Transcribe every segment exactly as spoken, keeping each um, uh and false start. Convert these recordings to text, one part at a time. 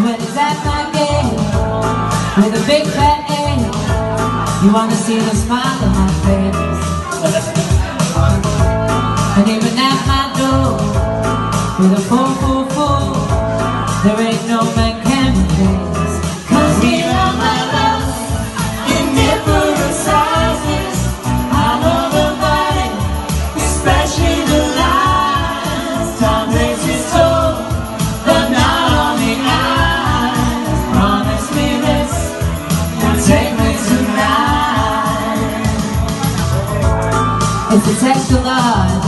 When he's at my gate with a big fat egg, you wanna see the smile on my face. And even at my door with a four four four, there ain't no man can replace. 'Cause here are my love in different sizes, all over body, especially the lies. Time takes its toll, but not on the eyes. Promise me this, and take me tonight. It's a text of love.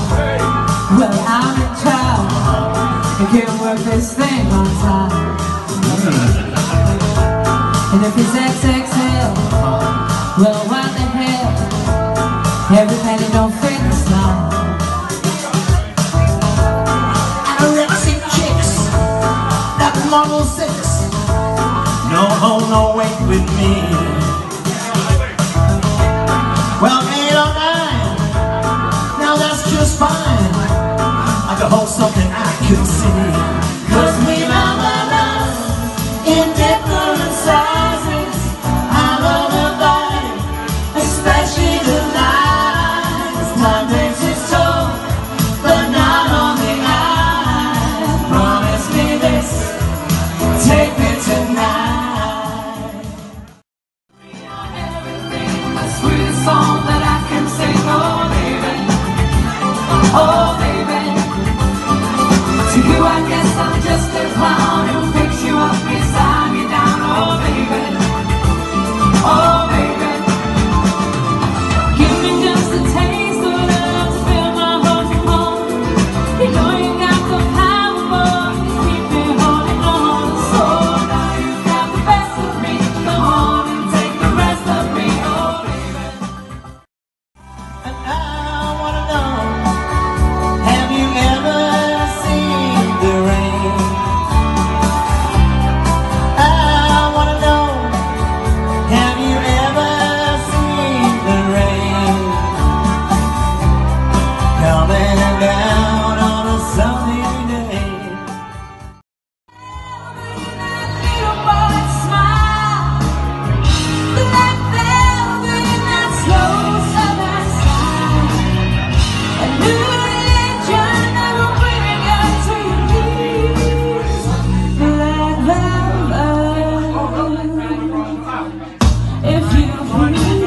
Well, I'm in trouble. I can't work this thing on time. And if it's X X L, well, what the hell? Every penny don't fit the style. I've never seen chicks that model six. No hold, no wait with me. Well, eight or nine, now that's just fine. I could hold something I could see. 'Cause we love our love in different sizes, all over the body, especially the lies. Time takes its toll, but not on the eyes. Promise me this, take me tonight. We are everything, the sweetest song that I can sing. Oh baby, oh baby, to you I guess I'm just a clown who picks you up and sign you down. Oh baby, oh baby, give me just a taste of love to fill my heart with more. You know you got the power, boy, to keep me holding on. So now you got the best of me, come on and take the rest of me. Oh baby, and I wanna know, have you ever seen the rain? I wanna know, have you ever seen the rain coming down on a sunny day? Little boy smile, that velvet in that slow southern sky. A new religion that will bring us to your knees. Black velvet. If you